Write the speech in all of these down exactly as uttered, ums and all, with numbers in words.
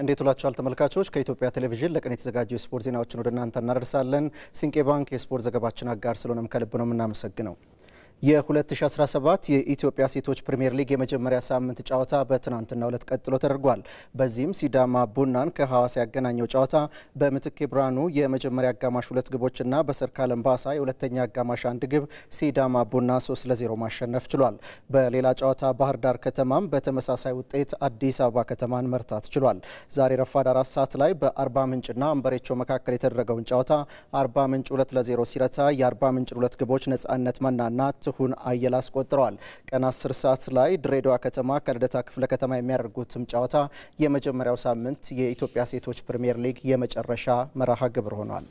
እንዴት ዋላችሁ ተመልካቾች ከኢትዮጵያ ቴሌቪዥን ለቀን የተዘጋጀው ስፖርት ዜናዎችን ወደ እናንተ እናደርሳለን ሲንቄ ባንክ የስፖርት ዘገባችን አጋር ስለሆነም ከልብ ነው እናመሰግነው የ2017 የኢትዮጵያ ሴቶች ፕሪሚየር ሊግ የመጀመሪያ ሳምንት ጨዋታ በትናንትናው ዕለት ቀጥሎ ተደርጓል በዚህም ሲዳማ ቡናን ከሐዋሳ ያገናኘው ጨዋታ በምትክ ብራኑ የመጀመሪያ አጋማሽ ሁለት ግቦችና በሰርካለም ባሳ የሁለተኛ አጋማሽ አንድ ግብ ሲዳማ ቡና ሶስት ለዜሮ ማሸነፍ ችሏል በሌላ ጨዋታ ባህር ዳር ከተማም በተመሳሳይ ውጤት አዲስ አበባ ከተማን መርታት ችሏል ዛሬ ረፋድ አራት ሰዓት ላይ በአርባ ምንጭና አንበሬቾ መካከል የተደረገውን ጨዋታ አርባ ምንጭ ሁለት ለዜሮ ሲረታ የአርባ ምንጭ ሁለት ግቦች ነጻነት መናና ሁን አየላ አስቆጥሯል ቀን አስር ሰዓት ላይ ድሬዳዋ ከተማ ከልደታ ክፍለ ከተማ የሚያደርጉትም ጨዋታ የመጀመሪያው ሳምንት የኢትዮጵያ ሴቶች ፕሪሚየር ሊግ የመጨረሻ መርሃ ግብር ሆኗል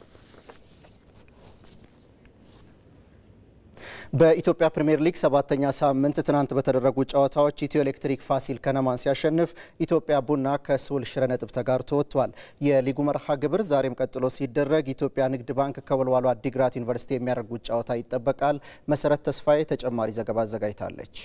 በኢትዮጵያ ፕሪሚየር ሊግ ሰባተኛ ሳምንት ትናንት በተደረጉ ጨዋታዎች ኢትዮ ኤሌክትሪክ ፋሲል ከነማን ሲያሸንፍ ኢትዮጵያ ቡና ከሱል ሽረ ነጥብ ተጋርቶ ወጥቷል የሊጉ መርሃ ግብር ዛሬም ቀጥሎ ሲደረግ ኢትዮጵያ ንግድ ባንክ ከወልዋሎ አዲግራት ዩኒቨርሲቲ የሚያደርጉት ጨዋታ ይጠበቃል መሰረት ተስፋዬ ተጨማሪ ዘገባ አዘጋጅታለች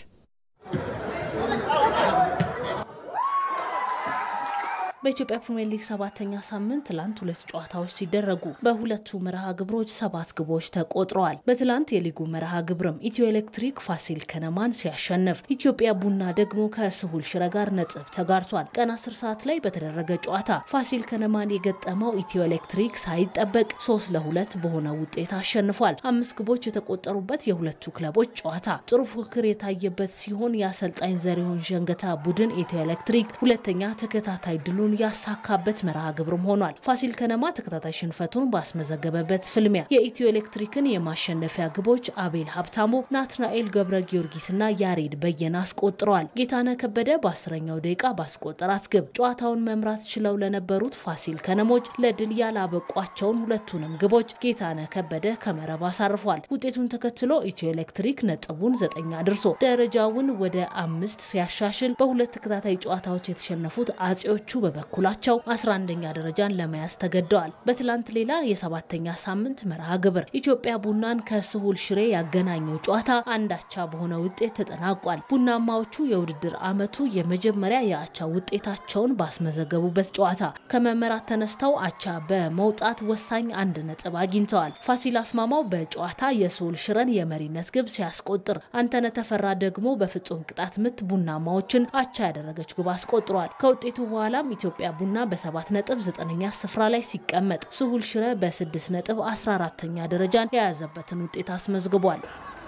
በኢትዮጵያ ፕሪሚየር ሊግ ሰባተኛ ሳምንት ትላንት ሁለት ጨዋታዎች ሲደረጉ በሁለቱ መርሃ ግብሮች ሰባት ግቦች ተቆጥረዋል በትላንት የሊጉ መርሃ ግብርም ኢትዮ ኤሌክትሪክ ፋሲል ከነማን ሲያሸንፍ ኢትዮጵያ ቡና ደግሞ ከስሁል ሽረ ጋር ነጥብ ተጋርቷል ቀን አስር ሰዓት ላይ በተደረገ ጨዋታ ፋሲል ከነማን የገጠመው ኢትዮ ኤሌክትሪክ ሳይጠበቅ ሶስት ለሁለት በሆነ ውጤት አሸንፏል አምስት ግቦች የተቆጠሩበት የሁለቱ ክለቦች ጨዋታ ጥሩ ፉክክር የታየበት ሲሆን የአሰልጣኝ ዘሪሁን ጀንገታ ቡድን ኢትዮ ኤሌክትሪክ ሁለተኛ ተከታታይ ድሉን ያሳካበት መርሃ ግብርም ሆኗል ፋሲል ከነማ ተከታታይ ሽንፈቱን ባስመዘገበበት ፍልሚያ የኢትዮ ኤሌክትሪክን የማሸነፊያ ግቦች አቤል ሀብታሙ ናትናኤል ገብረ ጊዮርጊስና ያሬድ በየና አስቆጥረዋል ጌታነህ ከበደ በአስረኛው ደቂቃ ባስቆጠራት ግብ ጨዋታውን መምራት ችለው ለነበሩት ፋሲል ከነሞች ለድል ያላበቋቸውን ሁለቱንም ግቦች ጌታነህ ከበደ ከመረብ አሳርፏል ውጤቱን ተከትሎ ኢትዮ ኤሌክትሪክ ነጥቡን ዘጠኝ አድርሶ ደረጃውን ወደ አምስት ሲያሻሽል በሁለት ተከታታይ ጨዋታዎች የተሸነፉት አጼዎቹ በኩላቸው አስራ አንደኛ ደረጃን ለመያዝ ተገደዋል በትላንት ሌላ የሰባተኛ ሳምንት መርሃ ግብር ኢትዮጵያ ቡናን ከስሁል ሽሬ ያገናኘው ጨዋታ አንዳቻ በሆነ ውጤት ተጠናቋል ቡናማዎቹ የውድድር አመቱ የመጀመሪያ የአቻ ውጤታቸውን ባስመዘገቡበት ጨዋታ ከመመራት ተነስተው አቻ በመውጣት ወሳኝ አንድ ነጥብ አግኝተዋል ፋሲል አስማማው በጨዋታ የስሁል ሽረን የመሪነት ግብ ሲያስቆጥር አንተነ ተፈራ ደግሞ በፍጹም ቅጣት ምት ቡናማዎችን አቻ ያደረገች ግብ አስቆጥሯል ከውጤቱ በኋላ ኢትዮጵያ ቡና በ7.9ኛ ስፍራ ላይ ሲቀመጥ ስሁል ሽረ በ6.14ኛ ደረጃን የያዘበትን ውጤት አስመዝግቧል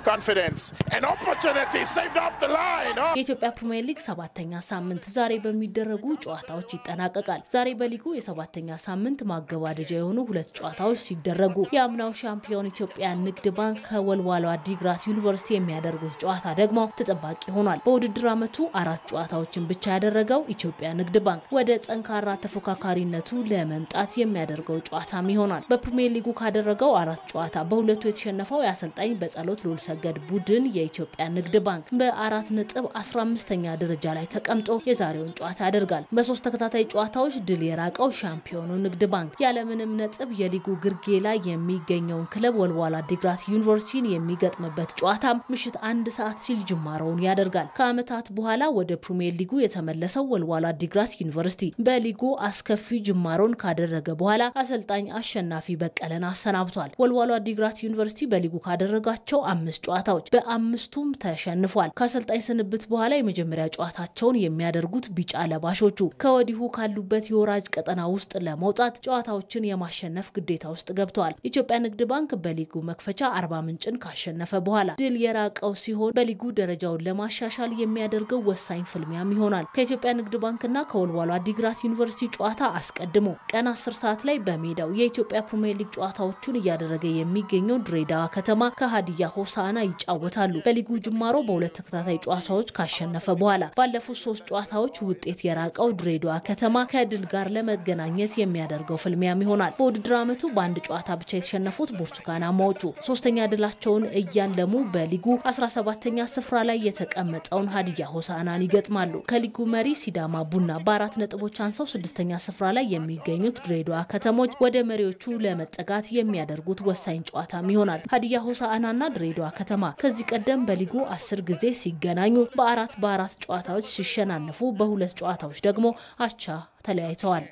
confidence and opportunity saved off the line oh የኢትዮጵያ ፕሪሚየር ሊግ ሰባተኛ ሳምንት ዛሬ በሚደረጉ ጨዋታዎች ይጠናቀቃል ዛሬ በሊጉ የሰባተኛ ሳምንት ማገባደጃ የሆኑ ሁለት ጨዋታዎች ሲደረጉ ያምናው ሻምፒዮን ኢትዮጵያ ንግድ ባንክ ከወልዋሎ አዲግራት ዩኒቨርሲቲ የሚያደርጉት ጨዋታ ደግሞ ተጠባቂ ሆኗል በውድድር አመቱ አራት ጨዋታዎችን ብቻ ያደረገው ኢትዮጵያ ንግድ ባንክ ወደ ጠንካራ ተፎካካሪነቱ ለመምጣት የሚያደርገው ጨዋታም ይሆናል በፕሪሚየር ሊጉ ካደረገው አራት ጨዋታ በሁለቱ የተሸነፈው የአሰልጣኝ በጸሎት ሉል ገድ ቡድን የኢትዮጵያ ንግድ ባንክ በ4.15ኛ ደረጃ ላይ ተቀምጦ የዛሬውን ጨዋታ ያደርጋል በሶስት ተከታታይ ጨዋታዎች ድል የራቀው ሻምፒዮኑ ንግድ ባንክ ያለምንም ነጥብ የሊጉ ግርጌ ላይ የሚገኘውን ክለብ ወልዋሎ አዲግራት ዩኒቨርሲቲን የሚገጥምበት ጨዋታ ምሽት አንድ ሰዓት ሲል ጅማሮውን ያደርጋል ከአመታት በኋላ ወደ ፕሪሚየር ሊጉ የተመለሰው ወልዋሎ አዲግራት ዩኒቨርሲቲ በሊጉ አስከፊ ጅማሮን ካደረገ በኋላ አሰልጣኝ አሸናፊ በቀለን አሰናብቷል ወልዋሎ አዲግራት ዩኒቨርሲቲ በሊጉ ካደረጋቸው አምስት ጨዋታዎች በአምስቱም ተሸንፏል ከአሰልጣኝ ስንብት በኋላ የመጀመሪያ ጨዋታቸውን የሚያደርጉት ቢጫ ለባሾቹ ከወዲሁ ካሉበት የወራጅ ቀጠና ውስጥ ለመውጣት ጨዋታዎችን የማሸነፍ ግዴታ ውስጥ ገብተዋል ኢትዮጵያ ንግድ ባንክ በሊጉ መክፈቻ አርባ ምንጭን ካሸነፈ በኋላ ድል የራቀው ሲሆን በሊጉ ደረጃውን ለማሻሻል የሚያደርገው ወሳኝ ፍልሚያም ይሆናል ከኢትዮጵያ ንግድ ባንክና ከወልዋሎ አዲግራት ዩኒቨርሲቲ ጨዋታ አስቀድሞ ቀን አስር ሰዓት ላይ በሜዳው የኢትዮጵያ ፕሪሚየር ሊግ ጨዋታዎቹን እያደረገ የሚገኘው ድሬዳዋ ከተማ ከሀዲያ ሆሳ ና ይጫወታሉ በሊጉ ጅማሮ በሁለት ተከታታይ ጨዋታዎች ካሸነፈ በኋላ ባለፉት ሶስት ጨዋታዎች ውጤት የራቀው ድሬዳዋ ከተማ ከድል ጋር ለመገናኘት የሚያደርገው ፍልሚያም ይሆናል በውድድር አመቱ በአንድ ጨዋታ ብቻ የተሸነፉት ቡርቱካናማዎቹ ሶስተኛ ድላቸውን እያለሙ በሊጉ አስራ ሰባተኛ ስፍራ ላይ የተቀመጠውን ሀዲያ ሆሳናን ይገጥማሉ ከሊጉ መሪ ሲዳማ ቡና በአራት ነጥቦች አንሰው ስድስተኛ ስፍራ ላይ የሚገኙት ድሬዳዋ ከተሞች ወደ መሪዎቹ ለመጠጋት የሚያደርጉት ወሳኝ ጨዋታም ይሆናል ሀዲያ ሆሳናና ድሬዳዋ ከተማ ከዚህ ቀደም በሊጉ አስር ጊዜ ሲገናኙ በአራት በአራት ጨዋታዎች ሲሸናነፉ በሁለት ጨዋታዎች ደግሞ አቻ ተለያይተዋል።